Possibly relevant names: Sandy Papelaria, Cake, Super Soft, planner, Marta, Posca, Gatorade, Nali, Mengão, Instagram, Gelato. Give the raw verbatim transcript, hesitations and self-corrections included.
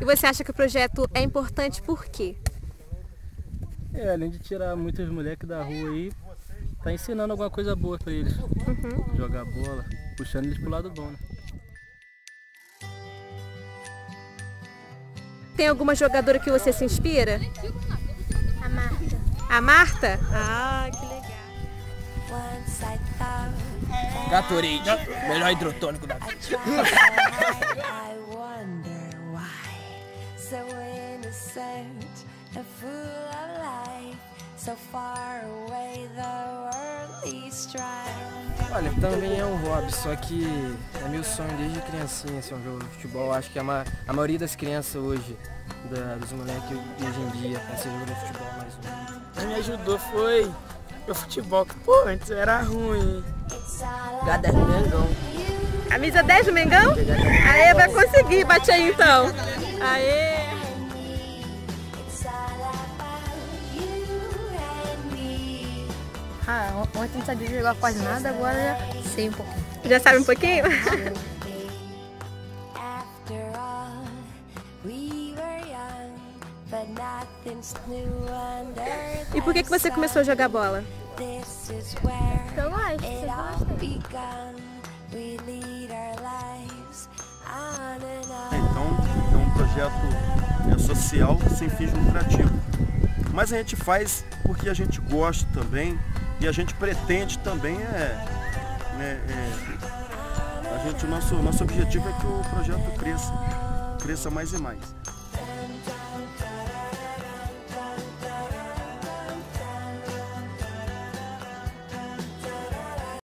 E você acha que o projeto é importante por quê? É, além de tirar muitos moleques da rua aí, tá ensinando alguma coisa boa pra eles. Uhum. Jogar bola, puxando eles pro lado bom, né? Tem alguma jogadora que você se inspira? A Marta. A Marta? Ah, que legal. Gatorade, melhor hidrotônico da vida. Olha, também é um hobby, só que é meu sonho desde criancinha, assim, um jogo de futebol. Acho que a, ma a maioria das crianças hoje, da, dos moleques hoje em dia, é ser jogo de futebol mais um. O que me ajudou foi o futebol, que pô, antes era ruim. Gada Mengão. Camisa dez do Mengão? Aê, vai conseguir, bate aí então. Aê! Ah, ontem não sabia jogar quase nada, agora já sei um pouquinho. Já sabe um pouquinho? E por que que você começou a jogar bola? Eu gosto, você gosta? Então, é um projeto é social, sem fins lucrativos. Mas a gente faz porque a gente gosta também. E a gente pretende também é, né, é a gente, o nosso, nosso objetivo é que o projeto cresça, cresça mais e mais.